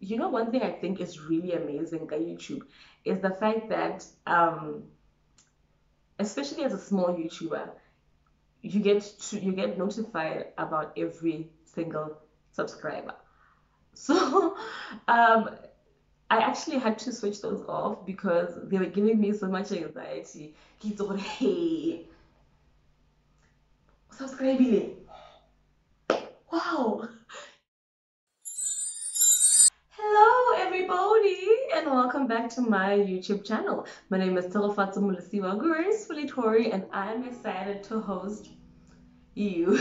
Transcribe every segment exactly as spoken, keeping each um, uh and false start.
you know, one thing I think is really amazing at YouTube is the fact that, um, especially as a small YouTuber, you get to, you get notified about every single subscriber. So um, I actually had to switch those off because they were giving me so much anxiety. He thought, hey, subscribe. Wow. Hello everybody and welcome back to my YouTube channel. My name is Tshegofatso Molosiwa, Gracefully Tori, and I'm excited to host you.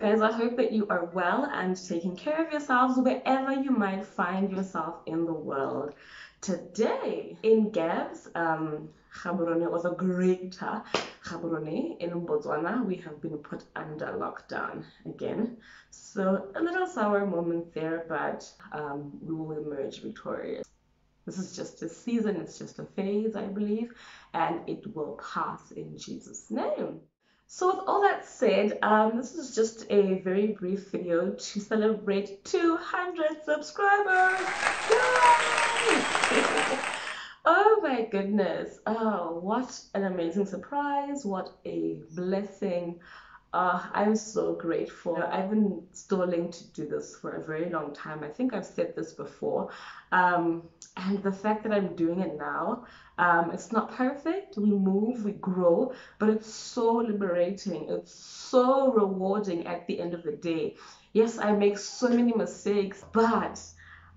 Guys, I hope that you are well and taking care of yourselves wherever you might find yourself in the world. Today in Gab's um, Gaborone was a greater Gaborone in Botswana. We have been put under lockdown again. So a little sour moment there, but um, we will emerge victorious. This is just a season, it's just a phase, I believe, and it will pass in Jesus' name. So with all that said, um, this is just a very brief video to celebrate two hundred subscribers! Yay! Oh my goodness, oh, what an amazing surprise, what a blessing. Uh, I'm so grateful. I've been stalling to do this for a very long time. I think I've said this before. Um, and the fact that I'm doing it now, um, it's not perfect. We move, we grow, but it's so liberating. It's so rewarding at the end of the day. Yes, I make so many mistakes, but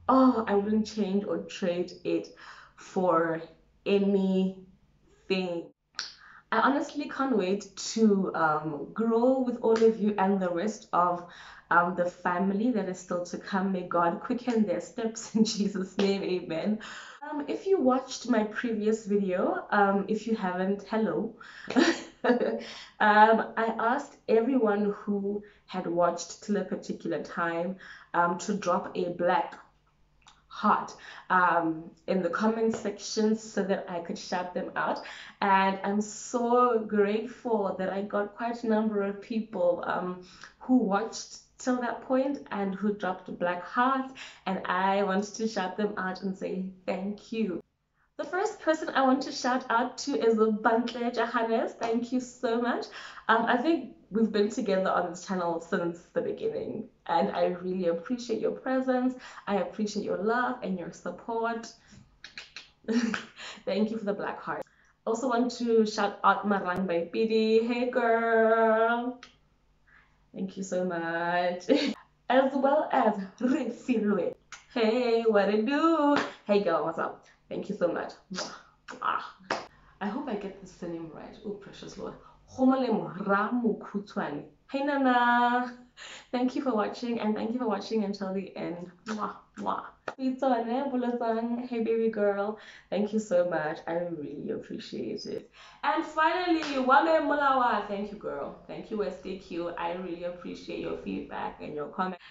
oh, I wouldn't change or trade it for anything. I honestly can't wait to um, grow with all of you and the rest of um, the family that is still to come. May God quicken their steps in Jesus' name, amen. Um, if you watched my previous video, um, if you haven't, hello. um, I asked everyone who had watched till a particular time um, to drop a black heart um in the comment section so that I could shout them out, and I'm so grateful that I got quite a number of people um who watched till that point and who dropped black hearts, and I wanted to shout them out and say thank you. The first person I want to shout out to is Bantle Johannes. Thank you so much. um I think we've been together on this channel since the beginning, and I really appreciate your presence. I appreciate your love and your support. Thank you for the black heart. Also want to shout out Marang by Bidi. Hey girl, thank you so much. As well as Refilwe. Hey, what it do? Hey girl, what's up? Thank you so much. I hope I get this name right. Oh, precious Lord. Hey Nana, thank you for watching, and thank you for watching until the end. Mwah, mwah. Hey baby girl, thank you so much. I really appreciate it. And finally, thank you girl, thank you S D Q. I really appreciate your feedback and your comments.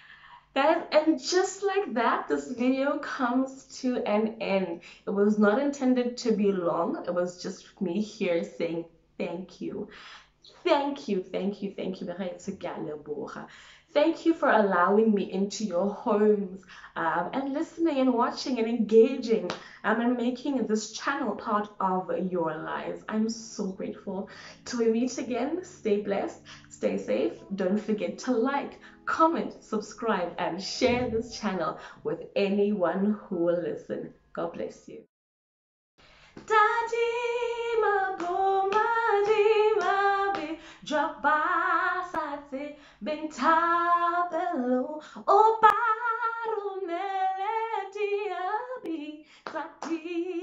Guys, and just like that, this video comes to an end. It was not intended to be long. It was just me here saying thank you. Thank you, thank you, thank you. Thank you for allowing me into your homes um, and listening and watching and engaging um, and making this channel part of your lives. I'm so grateful. Till we meet again, stay blessed, stay safe. Don't forget to like, comment, subscribe, and share this channel with anyone who will listen. God bless you. Daddy, drop by sati benta below o paru melody abi sati.